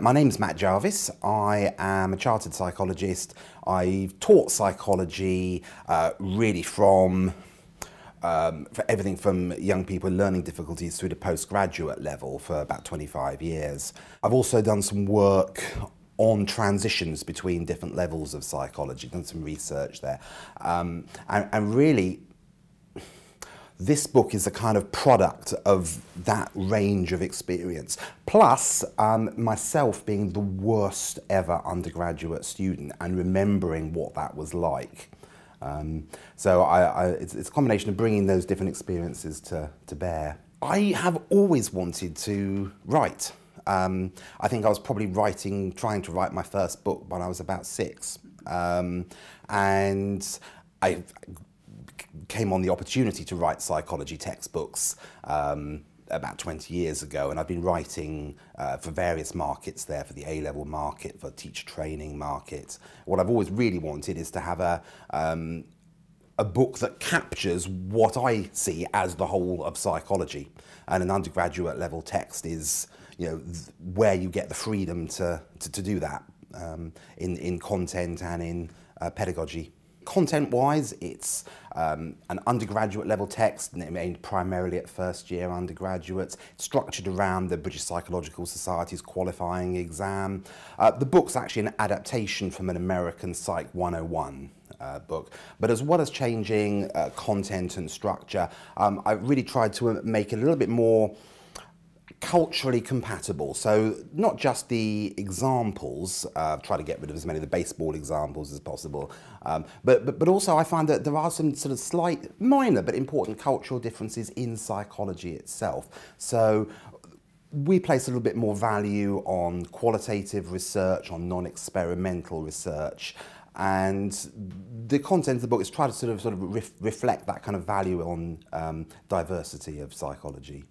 My name's Matt Jarvis. I am a chartered psychologist. I've taught psychology really from for everything from young people with learning difficulties through to postgraduate level for about 25 years. I've also done some work on transitions between different levels of psychology, done some research there. And really, this book is a kind of product of that range of experience, plus myself being the worst ever undergraduate student and remembering what that was like. So it's a combination of bringing those different experiences to bear. I have always wanted to write. I think I was probably trying to write my first book when I was about 6. And I came on the opportunity to write psychology textbooks about 20 years ago, and I've been writing for various markets there, for the A-level market, for teacher training market. What I've always really wanted is to have a book that captures what I see as the whole of psychology, and an undergraduate level text is, you know, where you get the freedom to do that in content and in pedagogy. Content-wise, it's an undergraduate level text, and it aimed primarily at first-year undergraduates, structured around the British Psychological Society's qualifying exam. The book's actually an adaptation from an American Psych 101 book, but as well as changing content and structure, I really tried to make it a little bit more culturally compatible, so not just the examples, try to get rid of as many of the baseball examples as possible, but also I find that there are some sort of slight, minor but important cultural differences in psychology itself. So we place a little bit more value on qualitative research, on non-experimental research, and the content of the book is try to sort of reflect that kind of value on diversity of psychology.